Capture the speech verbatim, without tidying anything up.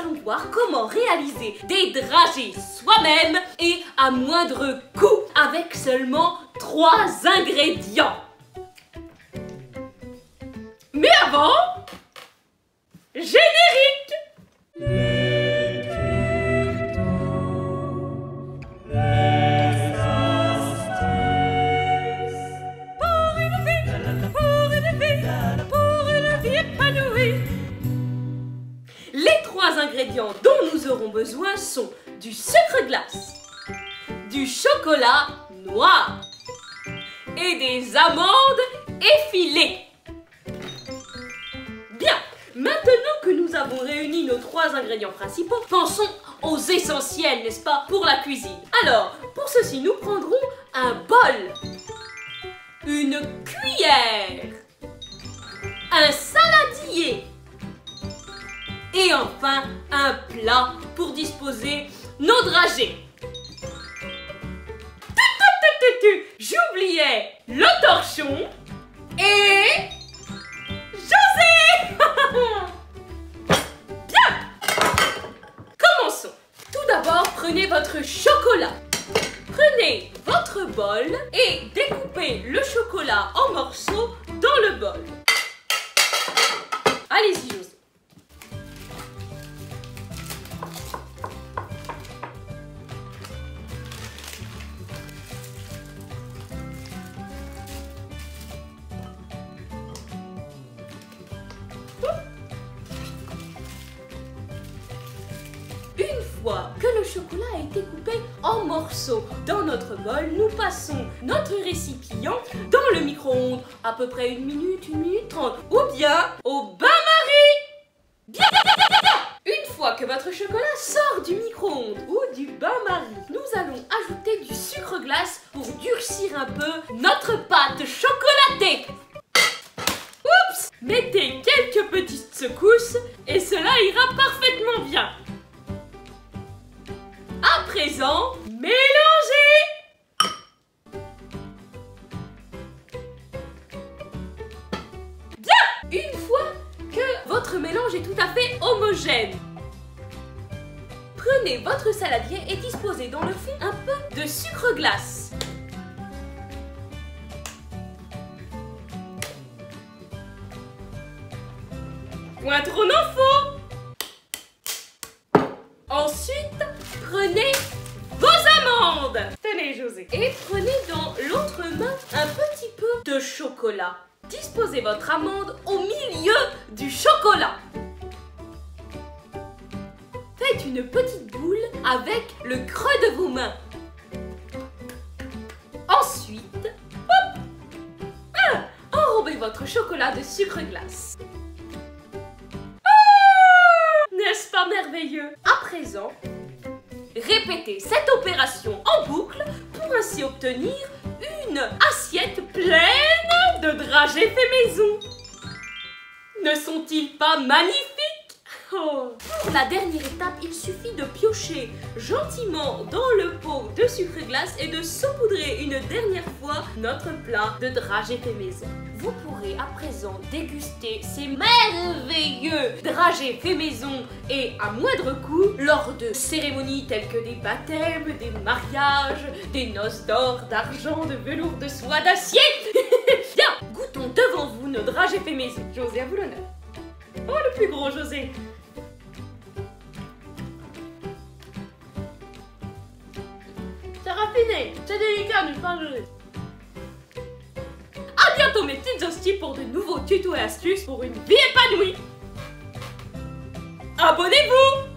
allons voir comment réaliser des dragées soi-même et à moindre coût avec seulement trois ingrédients. Mais avant, générique! Ingrédients dont nous aurons besoin sont du sucre glace, du chocolat noir et des amandes effilées. Bien, maintenant que nous avons réuni nos trois ingrédients principaux, pensons aux essentiels, n'est-ce pas, pour la cuisine. Alors, pour ceci, nous prendrons un bol, une cuillère, un saladier, et enfin, un plat pour disposer nos dragées. J'oubliais le torchon et José. Bien. Commençons. Tout d'abord, prenez votre chocolat. Prenez votre bol et découpez le chocolat en morceaux dans le bol. Allez-y, José. Que le chocolat a été coupé en morceaux. Dans notre bol, nous passons notre récipient dans le micro-ondes à peu près une minute, une minute trente, ou bien au bain-marie. Bien. Une fois que votre chocolat sort du micro-ondes ou du bain-marie, nous allons ajouter du sucre glace pour durcir un peu notre pâte chocolatée. Oups! Mettez quelques petites secousses et cela ira parfaitement bien. À présent, mélangez! Bien! Une fois que votre mélange est tout à fait homogène, prenez votre saladier et disposez dans le fond un peu de sucre glace. Point trop n'en faut! Ensuite, prenez vos amandes. Tenez, José. Et prenez dans l'autre main un petit peu de chocolat. Disposez votre amande au milieu du chocolat. Faites une petite boule avec le creux de vos mains. Ensuite, hop, ah, enrobez votre chocolat de sucre glace. N'est-ce pas merveilleux? À présent, répétez cette opération en boucle pour ainsi obtenir une assiette pleine de dragées fait maison. Ne sont-ils pas magnifiques? Oh. Pour la dernière étape, il suffit de piocher gentiment dans le pot de sucre glace et de saupoudrer une dernière fois notre plat de dragées fait maison. Vous pourrez à présent déguster ces merveilleux dragées fait maison et à moindre coût lors de cérémonies telles que des baptêmes, des mariages, des noces d'or, d'argent, de velours, de soie, d'acier. Bien, goûtons devant vous nos dragées fait maison. José, à vous l'honneur. Oh, le plus gros José. C'est raffiné, c'est délicat, n'est-ce pas José? A bientôt mes petites hosties pour de nouveaux tutos et astuces pour une vie épanouie. Abonnez-vous!